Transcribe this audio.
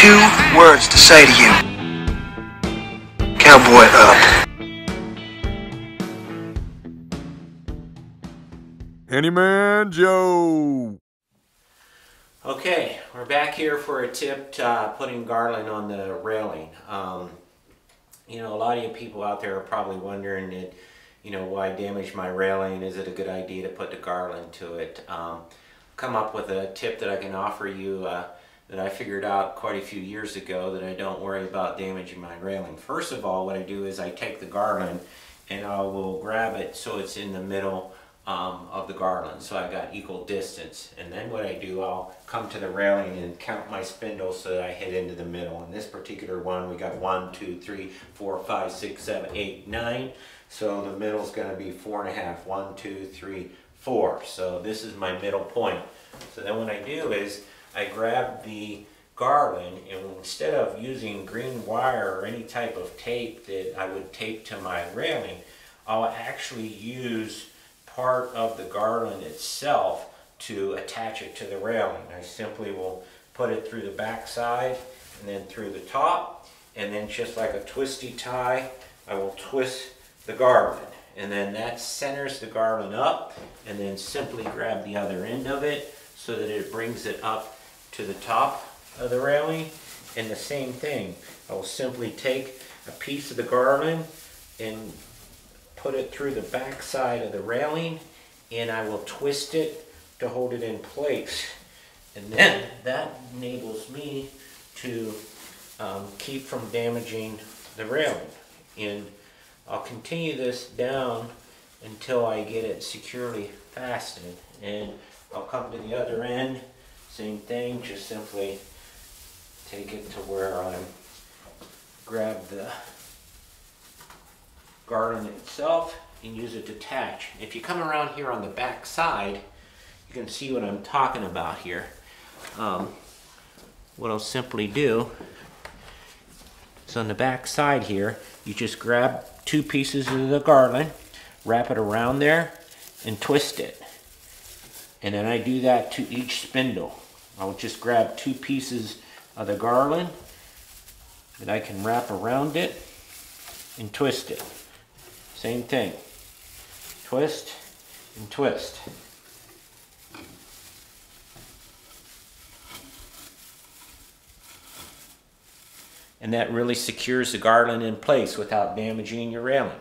2 words to say to you. Cowboy up. HandyMan Joe. Okay, we're back here for a tip to putting garland on the railing. You know, a lot of you people out there are probably wondering, you know, why damage my railing? Is it a good idea to put the garland to it? Come up with a tip that I can offer you that I figured out quite a few years ago that I don't worry about damaging my railing. First of all, what I do is I take the garland and I will grab it so it's in the middle of the garland, so I've got equal distance. And then what I do, I'll come to the railing and count my spindles so that I hit into the middle. In this particular one, we got 1, 2, 3, 4, 5, 6, 7, 8, 9. So the middle's going to be 4.5. 1, 2, 3, 4. So this is my middle point. So then what I do is I grab the garland, and instead of using green wire or any type of tape that I would tape to my railing, I'll actually use part of the garland itself to attach it to the railing. I simply will put it through the back side and then through the top, and then just like a twisty tie, I will twist the garland, and then that centers the garland up, and then simply grab the other end of it so that it brings it up to the top of the railing. And the same thing, I will simply take a piece of the garland and put it through the back side of the railing, and I will twist it to hold it in place. And then that enables me to keep from damaging the railing. And I'll continue this down until I get it securely fastened. And I'll come to the other end, same thing, just simply take it to where I grab the garland itself and use it to attach. If you come around here on the back side, you can see what I'm talking about here. What I'll simply do is on the back side here, you just grab 2 pieces of the garland, wrap it around there, and twist it. And then I do that to each spindle. I'll just grab 2 pieces of the garland that I can wrap around it and twist it. Same thing, twist and twist. And that really secures the garland in place without damaging your railing.